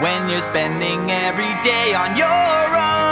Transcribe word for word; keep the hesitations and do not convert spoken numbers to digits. when you're spending every day on your own.